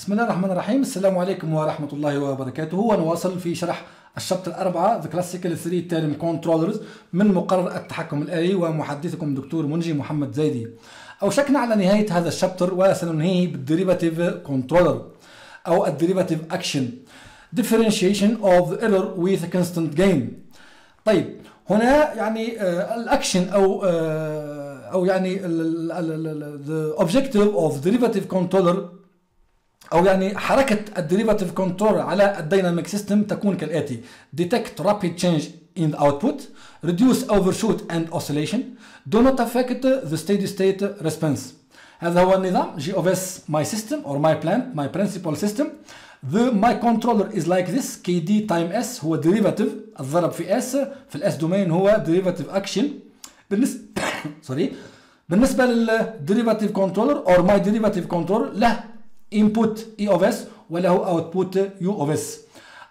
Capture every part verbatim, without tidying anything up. بسم الله الرحمن الرحيم. السلام عليكم ورحمة الله وبركاته. هو نواصل في شرح الشابتر الأربعة The Classical Three Terms Controllers من مقرر التحكم الآلي ومحدثكم دكتور منجي محمد زايدي. أوشكنا على نهاية هذا الشابتر وسننهيه بالديريفاتيف كنترولر أو الديريفاتيف أكشن Differentiation of the error with a constant gain. طيب هنا يعني الأكشن أو أو يعني the objective of derivative controller أو يعني حركة الديريفاتيف كنترول على الديناميك سيستم تكون كالآتي: detect rapid change in the output, reduce overshoot and oscillation, do not affect the steady state response. هذا هو النظام جي اوف اس my system or my plant my principal system. The my controller is like this: كي دي time S هو derivative الضرب في S في الاس دومين هو derivative action. بالنسبة سوري بالنسبة للديريفاتيف كنترولر or my derivative controller له input E of S وله output U of S.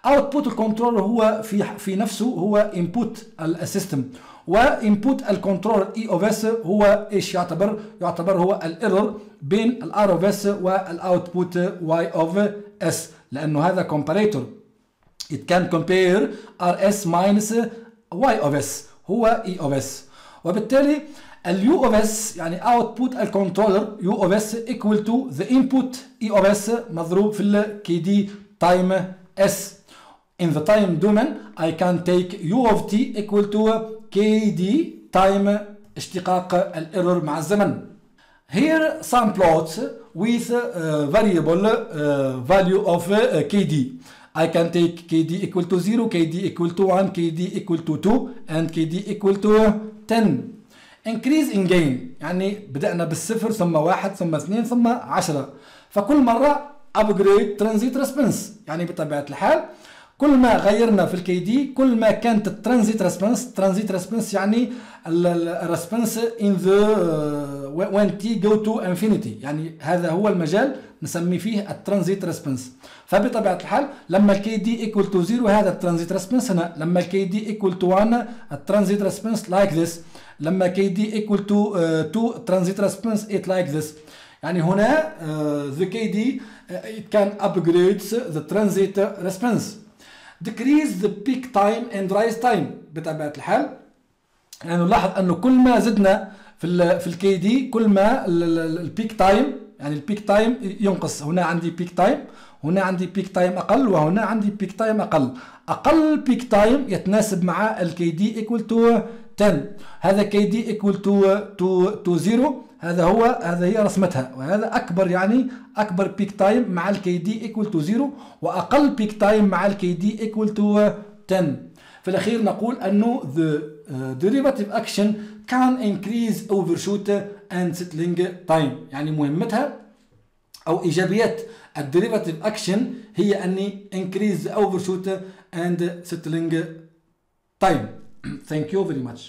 output الكنترولر هو في في نفسه هو input السيستم، وinput الكنترولر E of S هو ايش يعتبر؟ يعتبر هو الايرور بين ال R of S والاوتبوت Y of S، لأنه هذا comparator. It can compare آر إس minus Y of S هو E of S، وبالتالي ال U of S يعني output الكنترولر U of S equal to the input E of S مضروب في ال كي دي time S. In the time domain I can take U of T equal to كي دي time اشتقاق الايرور مع الزمن. Here some plots with uh, variable uh, value of uh, كي دي. I can take كي دي equal to zero, كي دي equal to one, كي دي equal to two and كي دي equal to ten. increase in gain يعني بدأنا بالصفر ثم واحد ثم اثنين ثم عشرة، فكل مرة upgrade transit response. يعني بطبيعة الحال كل ما غيرنا في الكي دي كل ما كانت الترانزيت ريسبونس. ترانزيت ريسبونس يعني الريسبونس ان ذا وين تي جو تو انفينيتي، يعني هذا هو المجال نسمي فيه الترانزيت ريسبونس. فبطبيعه الحال لما الكي دي ايكوال تو زيرو هذا الترانزيت ريسبونس هنا، لما الكي دي ايكوال تو واحد الترانزيت ريسبونس لايك ذس، لما كي دي ايكوال تو اثنين الترانزيت ريسبونس ات لايك ذس. يعني هنا ذا كي دي ات كان ابجريد ذا ترانزيت ريسبونس. decrease the peak time and rise time. بطبيعة الحال يعني نلاحظ انه كل ما زدنا في ال في الكي دي كل ما البيك تايم يعني البيك تايم ينقص. هنا عندي بيك تايم، هنا عندي بيك تايم اقل، وهنا عندي بيك تايم اقل. اقل بيك تايم يتناسب مع الكي دي ايكوال تو عشرة. هذا كي دي ايكوال تو تو تو زيرو، هذا هو هذا هي رسمتها، وهذا اكبر يعني اكبر بيك تايم مع الكي دي ايكوال تو زيرو، واقل بيك تايم مع الكي دي ايكوال تو عشرة. في الاخير نقول انه the derivative action can increase overshoot and settling time. يعني مهمتها او ايجابيات الديريفاتيف اكشن هي اني increase overshoot and settling time. Thank you very much.